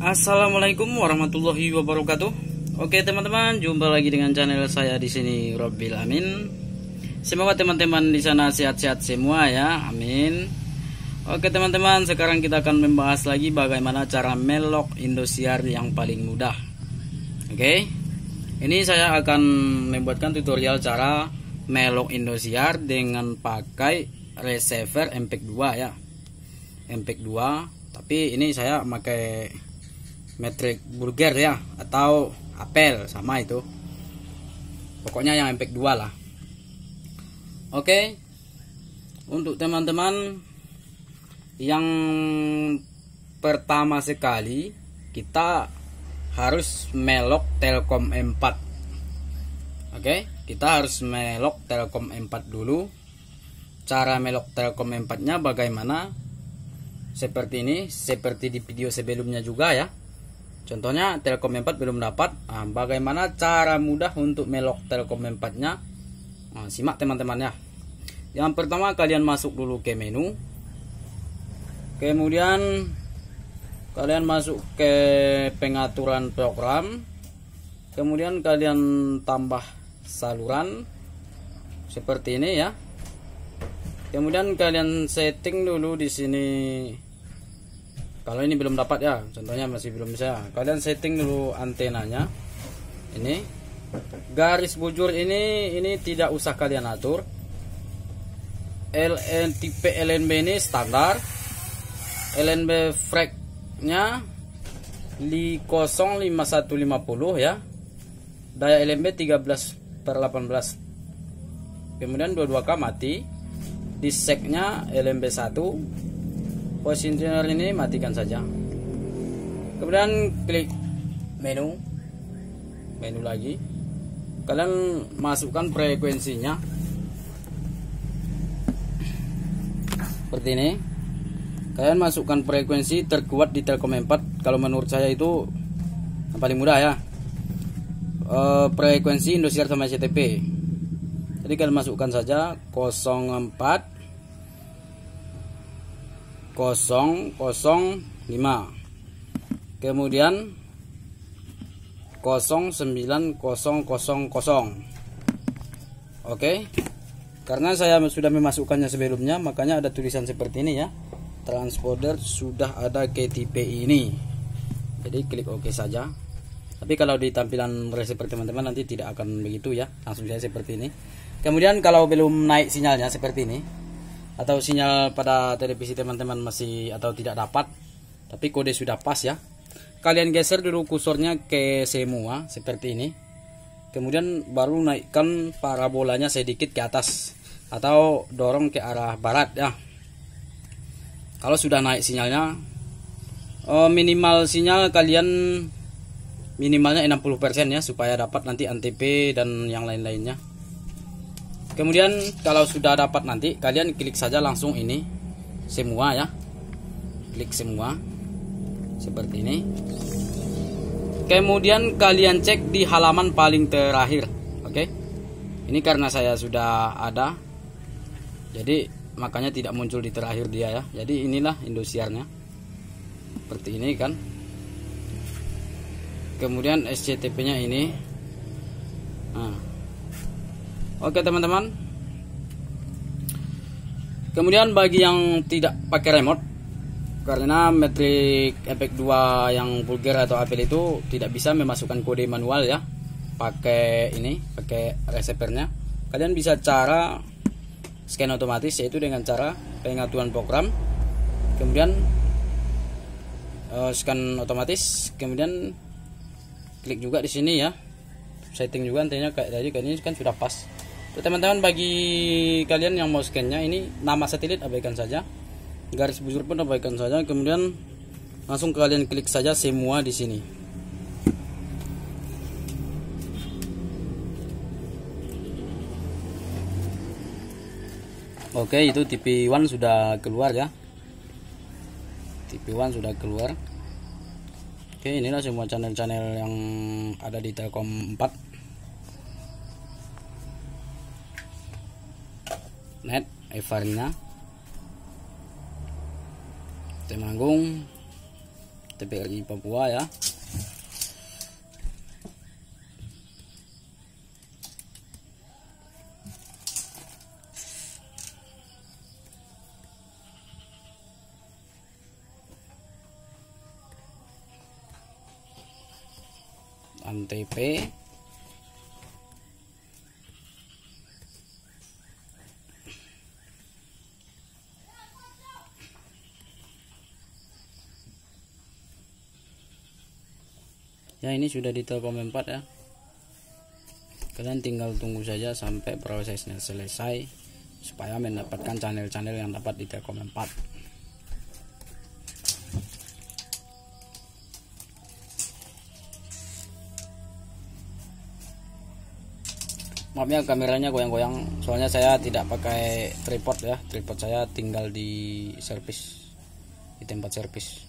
Assalamualaikum warahmatullahi wabarakatuh. Oke teman-teman, jumpa lagi dengan channel saya di sini, Robil Amin. Semoga teman-teman di sana sehat-sehat semua ya, amin. Oke teman-teman, sekarang kita akan membahas lagi bagaimana cara melok Indosiar yang paling mudah. Oke, ini saya akan membuatkan tutorial cara melok Indosiar dengan pakai receiver MP2 ya, MP2. Tapi ini saya pakai metrik burger ya, atau apel, sama itu pokoknya yang MP2 lah. Oke, untuk teman-teman yang pertama sekali kita harus melok Telkom M4. Oke, kita harus melok Telkom M4 dulu. Cara melok Telkom M4 nya bagaimana? Seperti ini, seperti di video sebelumnya juga ya. Contohnya Telkom M4 belum dapat. Nah, bagaimana cara mudah untuk melok Telkom M4 nya? Nah, simak teman-teman ya. Yang pertama kalian masuk dulu ke menu. Kemudian kalian masuk ke pengaturan program. Kemudian kalian tambah saluran seperti ini ya. Kemudian kalian setting dulu di sini. Kalau ini belum dapat ya, contohnya masih belum bisa. Kalian setting dulu antenanya. Ini garis bujur ini tidak usah kalian atur. Tipe LNB ini standar. LNB frek-nya 05150 ya. Daya LNB 13/18. Kemudian 22K mati. Di seknya LMB1, positioner ini matikan saja. Kemudian klik menu lagi. Kalian masukkan frekuensinya seperti ini. Kalian masukkan frekuensi terkuat di Telkom M4. Kalau menurut saya itu yang paling mudah ya, frekuensi Indosiar sama SCTV. Jadi kalian masukkan saja 04 005, kemudian 09000. Oke, karena saya sudah memasukkannya sebelumnya, makanya ada tulisan seperti ini ya, transponder sudah ada KTP ini. Jadi klik OK saja. Tapi kalau di tampilan receiver teman-teman nanti tidak akan begitu ya, langsung saja seperti ini. Kemudian kalau belum naik sinyalnya seperti ini, atau sinyal pada televisi teman-teman masih atau tidak dapat, tapi kode sudah pas ya, kalian geser dulu kursornya ke semua seperti ini. Kemudian baru naikkan parabolanya sedikit ke atas, atau dorong ke arah barat ya. Kalau sudah naik sinyalnya, minimal sinyal kalian minimalnya 60% ya, supaya dapat nanti ANTV dan yang lain-lainnya. Kemudian kalau sudah dapat nanti, kalian klik saja langsung ini semua ya, klik semua seperti ini. Kemudian kalian cek di halaman paling terakhir. Oke, ini karena saya sudah ada, jadi makanya tidak muncul di terakhir dia ya. Jadi inilah Indosiarnya seperti ini kan. Kemudian SCTP-nya ini. Nah, oke teman-teman. Kemudian bagi yang tidak pakai remote, karena metrik efek 2 yang vulgar atau apel itu tidak bisa memasukkan kode manual ya, pakai ini, pakai receivernya. Kalian bisa cara scan otomatis, yaitu dengan cara pengaturan program, kemudian scan otomatis, kemudian klik juga di sini ya, setting juga antenanya kayak tadi, kan ini kan sudah pas. Teman-teman, bagi kalian yang mau scan-nya, ini nama satelit abaikan saja, garis bujur pun abaikan saja, kemudian langsung kalian klik saja semua di sini. Oke, itu TV One sudah keluar ya, TV One sudah keluar. Oke, inilah semua channel-channel yang ada di Telkom 4. Net, Evarina, Temanggung, TVRI Papua ya. ANTV ya, ini sudah di Telkom M4 ya. Kalian tinggal tunggu saja sampai prosesnya selesai supaya mendapatkan channel-channel yang dapat di Telkom M4. Maaf ya, kameranya goyang-goyang soalnya saya tidak pakai tripod ya. Tripod saya tinggal di servis, di tempat servis.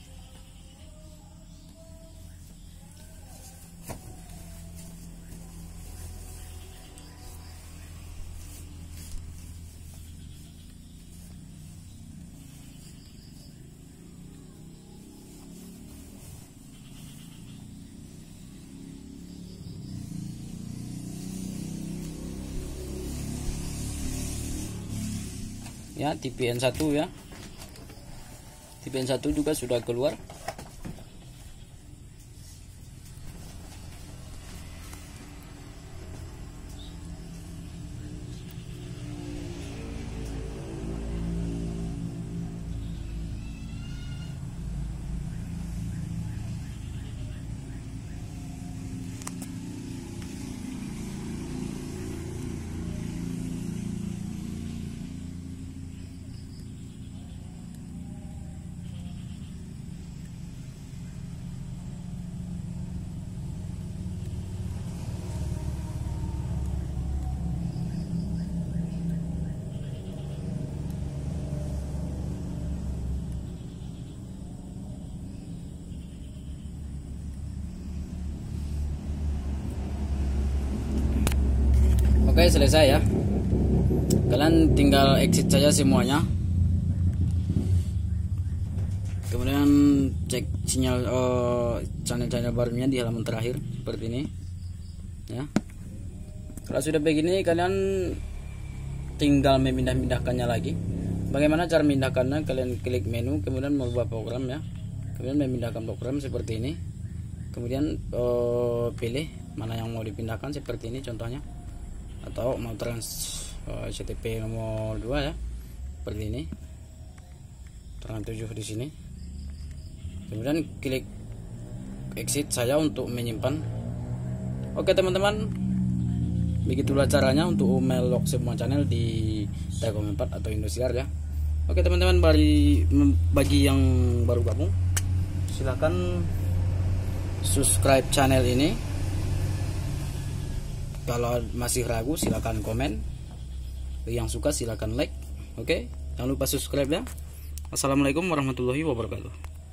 Ya, TPN1 ya. TPN1 juga sudah keluar. Oke, selesai ya. Kalian tinggal exit saja semuanya. Kemudian cek sinyal channel-channel barunya di halaman terakhir seperti ini. Ya. Kalau sudah begini, kalian tinggal memindah-mindahkannya lagi. Bagaimana cara memindahkannya? Kalian klik menu, kemudian mengubah program ya. Kemudian memindahkan program seperti ini. Kemudian pilih mana yang mau dipindahkan seperti ini contohnya. Atau mau CTP nomor 2 ya, seperti ini, terang 7 di sini. Kemudian klik exit saya untuk menyimpan. Oke teman-teman, begitulah caranya untuk melok semua channel di Telkom M4 atau Indosiar ya. Oke teman-teman, bagi yang baru gabung, silahkan subscribe channel ini. Kalau masih ragu silahkan komen. Yang suka silahkan like. Oke, jangan lupa subscribe ya. Assalamualaikum warahmatullahi wabarakatuh.